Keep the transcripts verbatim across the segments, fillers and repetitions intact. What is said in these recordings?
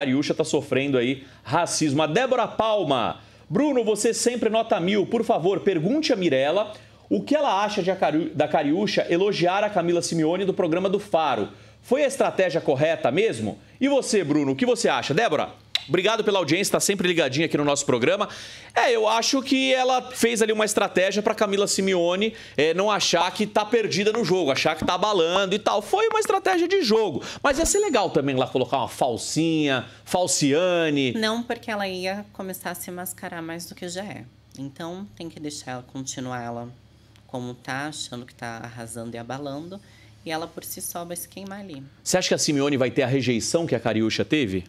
Cariúcha está sofrendo aí racismo. A Débora Palma. Bruno, você sempre nota mil. Por favor, pergunte a Mirella o que ela acha de a Cari... da Cariúcha elogiar a Camila Simioni do programa do Faro. Foi a estratégia correta mesmo? E você, Bruno, o que você acha? Débora, obrigado pela audiência, está sempre ligadinha aqui no nosso programa. É, eu acho que ela fez ali uma estratégia para Camila Simioni é, não achar que tá perdida no jogo, achar que tá abalando e tal. Foi uma estratégia de jogo, mas ia ser legal também lá colocar uma falsinha, falciane. Não, porque ela ia começar a se mascarar mais do que já é. Então tem que deixar ela continuar ela como tá, achando que tá arrasando e abalando. E ela por si só vai se queimar ali. Você acha que a Simioni vai ter a rejeição que a Cariúcha teve?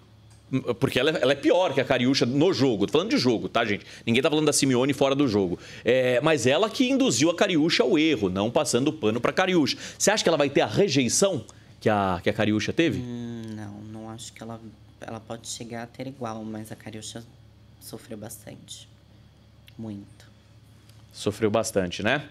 Porque ela, ela é pior que a Cariúcha no jogo. Tô falando de jogo, tá, gente? Ninguém tá falando da Simioni fora do jogo. É, mas ela que induziu a Cariúcha ao erro, não passando o pano pra Cariúcha. Você acha que ela vai ter a rejeição que a, que a Cariúcha teve? Hum, não, não acho que ela, ela pode chegar a ter igual, mas a Cariúcha sofreu bastante. Muito. Sofreu bastante, né?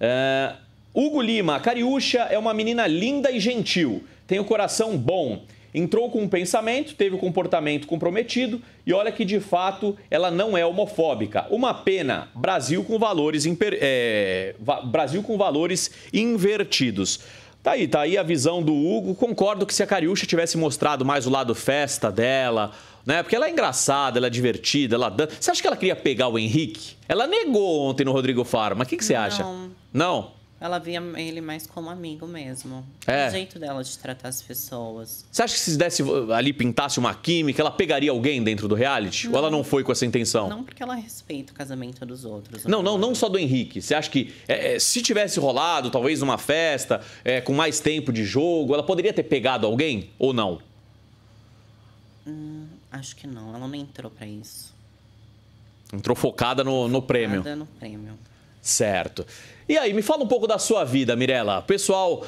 É... Hugo Lima, Cariúcha é uma menina linda e gentil, tem o coração bom. Entrou com um pensamento, teve o comportamento comprometido e olha que, de fato, ela não é homofóbica. Uma pena, Brasil com valores, imper... é... Brasil com valores invertidos. Tá aí, tá aí a visão do Hugo. Concordo que se a Cariúcha tivesse mostrado mais o lado festa dela, né? Porque ela é engraçada, ela é divertida, ela dança. Você acha que ela queria pegar o Henrique? Ela negou ontem no Rodrigo Faro, mas o que, que você acha? Não. Não? Ela via ele mais como amigo mesmo. É. O jeito dela de tratar as pessoas. Você acha que se desse ali, pintasse uma química, ela pegaria alguém dentro do reality? Não. Ou ela não foi com essa intenção? Não, porque ela respeita o casamento dos outros. Não, não, não só do Henrique. Você acha que é, se tivesse rolado, talvez numa festa, é, com mais tempo de jogo, ela poderia ter pegado alguém ou não? Hum, acho que não. Ela não entrou pra isso. Entrou focada no, no prêmio. Focada no prêmio. Certo. E aí, me fala um pouco da sua vida, Mirella. Pessoal...